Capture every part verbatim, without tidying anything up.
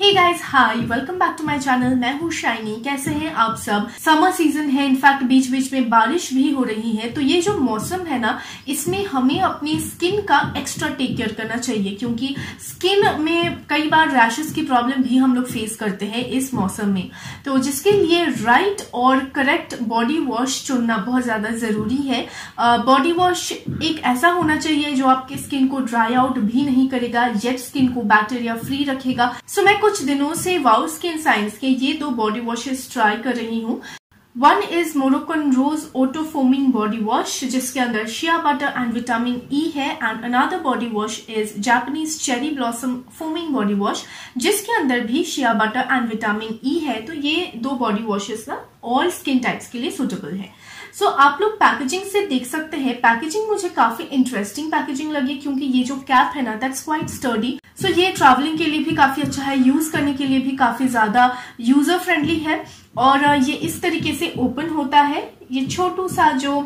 Hey guys hi welcome back to my channel. मैं हूँ शाइनी। कैसे हैं आप सब? समर सीजन है, इनफैक्ट बीच बीच में बारिश भी हो रही है, तो ये जो मौसम है ना इसमें हमें अपनी स्किन का एक्स्ट्रा टेक केयर करना चाहिए, क्योंकि स्किन में कई बार रैशेस की प्रॉब्लम भी हम लोग फेस करते हैं इस मौसम में, तो जिसके लिए राइट और करेक्ट बॉडी वॉश चुनना बहुत ज्यादा जरूरी है। बॉडी वॉश एक ऐसा होना चाहिए जो आपकी स्किन को ड्राई आउट भी नहीं करेगा, येट स्किन को बैक्टीरिया फ्री रखेगा। सो मैं कुछ दिनों से वाओ स्किन साइंस के ये दो बॉडी वॉशेस ट्राई कर रही हूँ। One is Moroccan rose auto foaming body wash, जिसके अंदर shea butter and vitamin E है, and another body wash is Japanese cherry blossom foaming body wash, जिसके अंदर भी shea butter and vitamin E है। तो ये दो बॉडी वॉशेस ना ऑल स्किन टाइप्स के लिए सुटेबल है। सो so, आप लोग पैकेजिंग से देख सकते हैं, पैकेजिंग मुझे काफी इंटरेस्टिंग पैकेजिंग लगी, क्योंकि ये जो कैप है ना दैट्स क्वाइट स्टर्डी। सो ये ट्रैवलिंग के लिए भी काफी अच्छा है, यूज करने के लिए भी काफी ज्यादा यूजर फ्रेंडली है, और ये इस तरीके से ओपन होता है। ये छोटू सा जो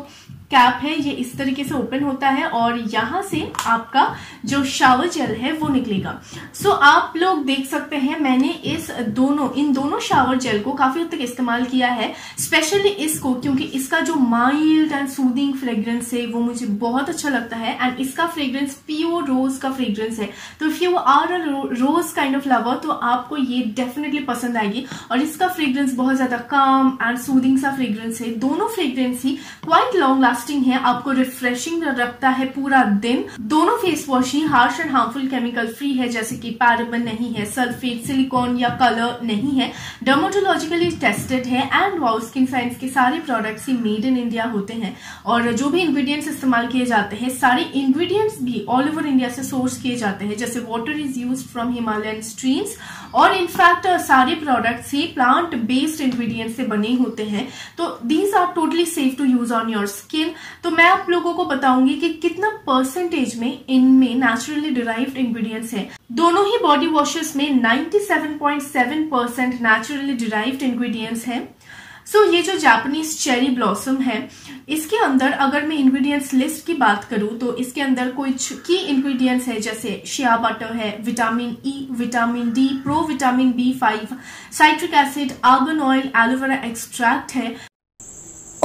कैप है ये इस तरीके से ओपन होता है, और यहाँ से आपका जो शावर जेल है वो निकलेगा। सो so, आप लोग देख सकते हैं मैंने इस दोनों इन दोनों शावर जेल को काफी हद तक इस्तेमाल किया है, स्पेशली इसको, क्योंकि इसका जो माइल्ड एंड सूदिंग फ्रेग्रेंस है वो मुझे बहुत अच्छा लगता है, एंड इसका फ्रेग्रेंस प्योर रोज का फ्रेग्रेंस है। तो if you are a rose kind of lover तो आपको ये डेफिनेटली पसंद आएगी, और इसका फ्रेग्रेंस बहुत ज्यादा काम एंड सूदिंग सा फ्रेग्रेंस है। दोनों फ्रेग्रेंस ही क्वाइट लॉन्ग लास्ट है, आपको रिफ्रेशिंग रखता है पूरा दिन। दोनों फेस वॉश ही harsh and harmful chemical free है, जैसे कि पैराबन नहीं है, सल्फेट, सिलिकॉन या कलर नहीं है, डर्मेटोलॉजिकली टेस्टेड है, एंड वाओ स्किन साइंस के सारे प्रोडक्ट्स ही मेड इन इंडिया होते हैं, और जो भी इंग्रेडिएंट्स इस्तेमाल किए जाते हैं सारे इंग्रेडिएंट्स भी ऑल ओवर इंडिया से सोर्स किए जाते हैं, जैसे water is use from Himalayan streams, और इनफैक्ट सारे प्रोडक्ट्स ही प्लांट बेस्ड इंग्रेडिएंट्स से बने होते हैं। तो these are totally safe to use on your skin. तो मैं आप लोगों को बताऊंगी कि कितना परसेंटेज में इनमें नेचुरली डिराइव्ड इंग्रेडिएंट्स हैं। दोनों ही बॉडी वॉशेस में ninety seven point seven percent naturally derived ingredients हैं। सो so, ये जो जापानीज चेरी ब्लॉसम है इसके अंदर अगर मैं इंग्रेडिएंट्स लिस्ट की बात करूं तो इसके अंदर कुछ की इंग्रेडिएंट्स है, जैसे शिया बटर है, vitamin E, vitamin D, pro vitamin B five, citric acid, argan oil, aloe vera extract है।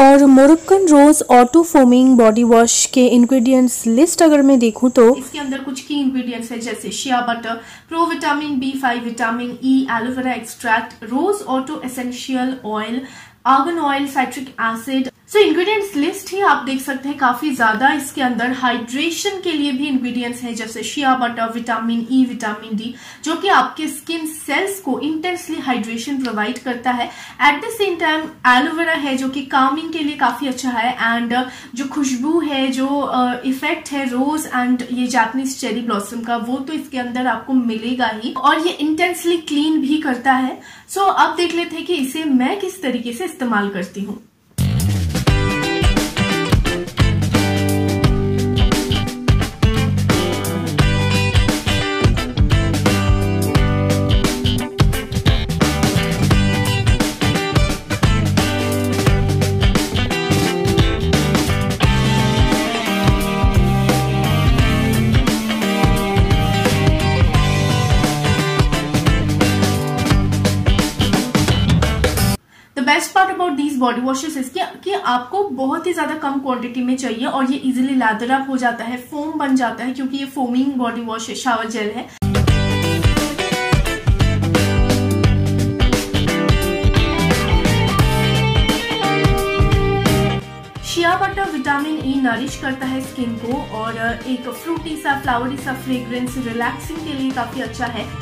और Moroccan rose auto foaming body wash के इंग्रेडिएंट्स लिस्ट अगर मैं देखूं तो इसके अंदर कुछ की इंग्रेडिएंट्स है, जैसे shea butter, pro vitamin B five, vitamin E, aloe vera extract, rose auto essential oil, argan oil, citric acid. So ingredients list ही आप देख सकते हैं काफी ज्यादा। इसके अंदर हाइड्रेशन के लिए भी इंग्रेडिएंट्स हैं, जैसे shea butter, vitamin E, vitamin D, जो कि आपके स्किन सेल्स को इंटेंसली हाइड्रेशन प्रोवाइड करता है। At the same time aloe vera है जो कि कामिंग के लिए काफी अच्छा है, एंड जो खुशबू है, जो इफेक्ट है रोज एंड ये जापानीज चेरी ब्लॉसम का, वो तो इसके अंदर आपको मिलेगा ही, और ये इंटेंसली क्लीन भी करता है। सो so, आप देख लेते हैं कि इसे मैं किस तरीके से इस्तेमाल करती हूँ। बॉडी वॉशेस इसके कि आपको बहुत ही ज्यादा कम क्वांटिटी में चाहिए, और ये इजीली लैदर अप हो जाता है, फोम बन जाता है, क्योंकि ये foaming body wash shower gel है। Shea butter vitamin E nourish करता है स्किन को, और एक फ्रूटी सा, फ्लावरी सा फ्रेग्रेंस रिलैक्सिंग के लिए काफी अच्छा है।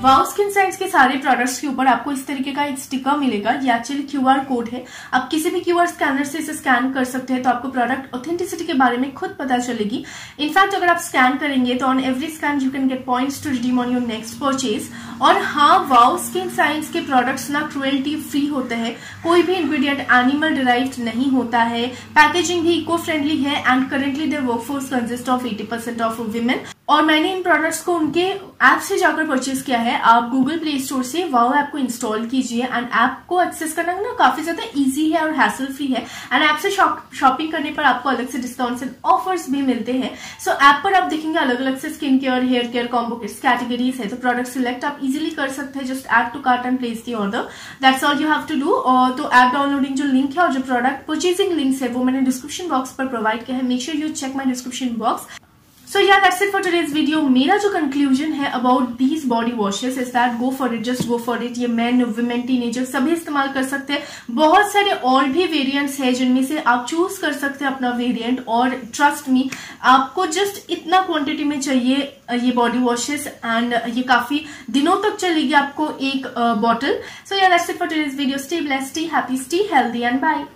वाओ स्किन साइंस के सारे प्रोडक्ट्स के ऊपर आपको इस तरीके का एक स्टिकर मिलेगा, ये एक्चुअली क्यूआर कोड है, आप किसी भी क्यूआर स्कैनर से इसे स्कैन कर सकते हैं, तो आपको प्रोडक्ट ऑथेंटिसिटी के बारे में खुद पता चलेगी। इनफैक्ट अगर आप स्कैन करेंगे तो on every scan you can get points to redeem on your next purchase. और हाँ, वाओ स्किन साइंस के प्रोडक्ट्स ना क्रुएल्टी फ्री होते हैं, कोई भी इंग्रेडिएंट एनिमल डिराइव्ड नहीं होता है, पैकेजिंग भी इको फ्रेंडली है, and currently their workforce consist of eighty percent of women. और मैंने इन प्रोडक्ट्स को उनके ऐप से जाकर परचेज किया है। आप गूगल प्ले स्टोर से वाओ ऐप को इंस्टॉल कीजिए एंड ऐप को एक्सेस करना ना काफी ज्यादा इजी है और हैसल फ्री है। एंड ऐप से शॉपिंग करने पर आपको अलग से डिस्काउंट्स एंड ऑफर्स भी मिलते हैं। सो so, ऐप पर आप देखेंगे अलग अलग से skin care, hair care, combo kits categories है, तो प्रोडक्ट सिलेक्ट आप इजिली कर सकते हैं। Just add to cart and place the order, that's all you have to do. और तो ऐप डाउनलोडिंग जो लिंक है और जो प्रोडक्ट परचेजिंग लिंक्स है वो मैंने डिस्क्रिप्शन बॉक्स पर प्रोवाइड किया है। Make sure you check my description box. So yeah, that's it for today's video. मेरा जो conclusion है about these body washes is that go for it, just go for it. ये men, women, teenager सभी इस्तेमाल कर सकते हैं। बहुत सारे और भी variants है जिनमें से आप choose कर सकते हैं अपना variant, और trust me आपको just इतना quantity में चाहिए ये body washes and ये काफी दिनों तक चलेगी आपको एक uh, bottle. So yeah, that's it for today's video. Stay blessed, stay happy, stay healthy and bye.